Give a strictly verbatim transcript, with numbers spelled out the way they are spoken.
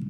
You